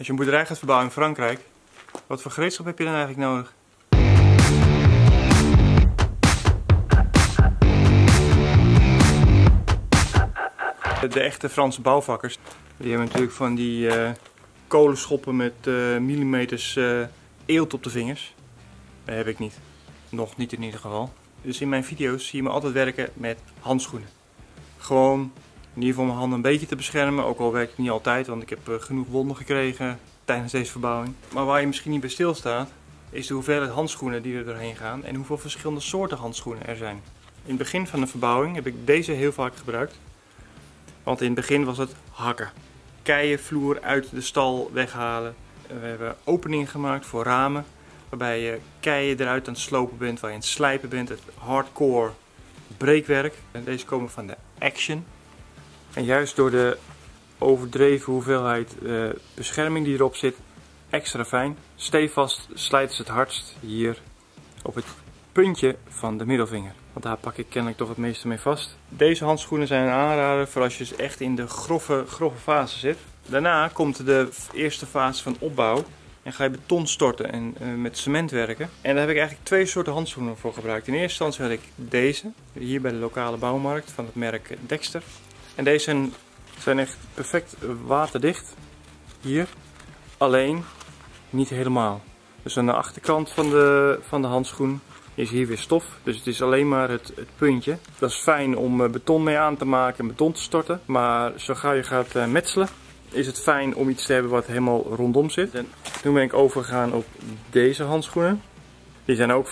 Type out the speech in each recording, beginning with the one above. Als je een boerderij gaat verbouwen in Frankrijk, wat voor gereedschap heb je dan eigenlijk nodig? De echte Franse bouwvakkers, die hebben natuurlijk van die kolenschoppen met millimeters eelt op de vingers. Dat heb ik niet. Nog niet in ieder geval. Dus in mijn video's zie je me altijd werken met handschoenen. Gewoon in ieder geval mijn handen een beetje te beschermen, ook al werkt het niet altijd, want ik heb genoeg wonden gekregen tijdens deze verbouwing. Maar waar je misschien niet bij stilstaat, is de hoeveelheid handschoenen die er doorheen gaan en hoeveel verschillende soorten handschoenen er zijn. In het begin van de verbouwing heb ik deze heel vaak gebruikt. Want in het begin was het hakken. Keienvloer uit de stal weghalen. We hebben openingen gemaakt voor ramen. Waarbij je keien eruit aan het slopen bent, waar je aan het slijpen bent. Het hardcore breekwerk. En deze komen van de Action. En juist door de overdreven hoeveelheid bescherming die erop zit, extra fijn. Stevast slijten ze het hardst hier op het puntje van de middelvinger. Want daar pak ik kennelijk toch het meeste mee vast. Deze handschoenen zijn een aanrader voor als je dus echt in de grove fase zit. Daarna komt de eerste fase van opbouw. En ga je beton storten en met cement werken. En daar heb ik eigenlijk twee soorten handschoenen voor gebruikt. In eerste instantie had ik deze. Hier bij de lokale bouwmarkt van het merk Dexter. En deze zijn echt perfect waterdicht. Hier. Alleen niet helemaal. Dus aan de achterkant van de handschoen is hier weer stof, dus het is alleen maar het puntje. Dat is fijn om beton mee aan te maken en beton te storten, maar zo gauw je gaat metselen is het fijn om iets te hebben wat helemaal rondom zit. En toen ben ik overgegaan op deze handschoenen. Die zijn ook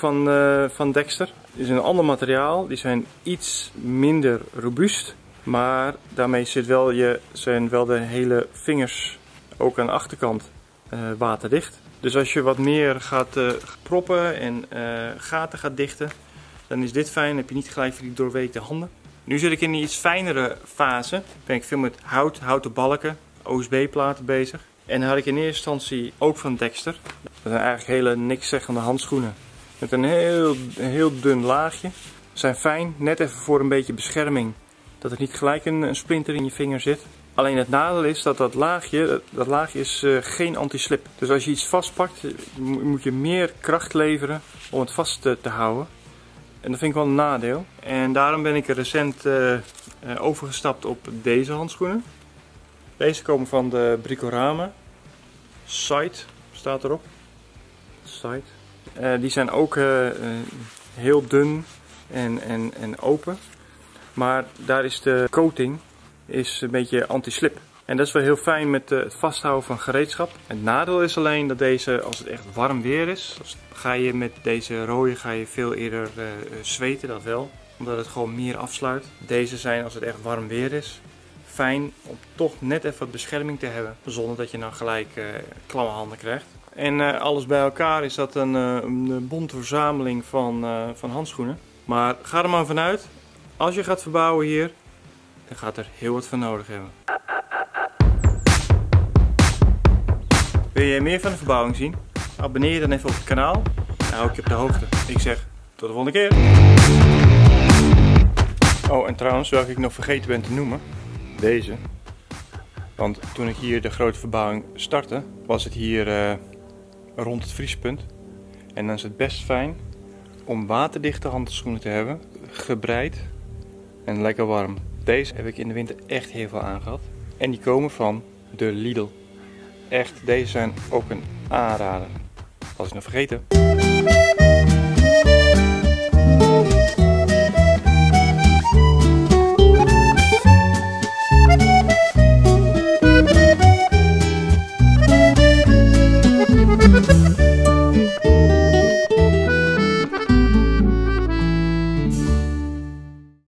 van Dexter. Dit is een ander materiaal, die zijn iets minder robuust, maar daarmee zijn wel de hele vingers ook aan de achterkant waterdicht. Dus als je wat meer gaat proppen en gaten gaat dichten, dan is dit fijn. Dan heb je niet gelijk voor die doorweekte handen. Nu zit ik in een iets fijnere fase. Ben ik veel met hout, houten balken, OSB-platen bezig. En dan had ik in eerste instantie ook van Dexter. Dat zijn eigenlijk hele nikszeggende handschoenen. Met een heel dun laagje. Ze zijn fijn, net even voor een beetje bescherming. Dat er niet gelijk een splinter in je vinger zit. Alleen het nadeel is dat dat laagje is geen anti-slip. Dus als je iets vastpakt, moet je meer kracht leveren om het vast te houden. En dat vind ik wel een nadeel. En daarom ben ik recent overgestapt op deze handschoenen. Deze komen van de Bricorama. Sight staat erop. Sight. Die zijn ook heel dun en open. Maar daar is de coating is een beetje anti-slip. En dat is wel heel fijn met het vasthouden van gereedschap. Het nadeel is alleen dat deze, als het echt warm weer is, ga je met deze rode veel eerder zweten, dat wel. Omdat het gewoon meer afsluit. Deze zijn, als het echt warm weer is, fijn om toch net even wat bescherming te hebben. Zonder dat je nou gelijk klamme handen krijgt. En alles bij elkaar is dat een bonte verzameling van handschoenen. Maar ga er maar vanuit, als je gaat verbouwen hier, je gaat er heel wat van nodig hebben. Wil je meer van de verbouwing zien? Abonneer je dan even op het kanaal. Dan hou ik je op de hoogte. Ik zeg tot de volgende keer. Oh, en trouwens, welke ik nog vergeten ben te noemen. Deze. Want toen ik hier de grote verbouwing startte, was het hier rond het vriespunt. En dan is het best fijn om waterdichte handschoenen te hebben. Gebreid en lekker warm. Deze heb ik in de winter echt heel veel aangehad. En die komen van de Lidl. Echt, deze zijn ook een aanrader. Dat was ik nog vergeten.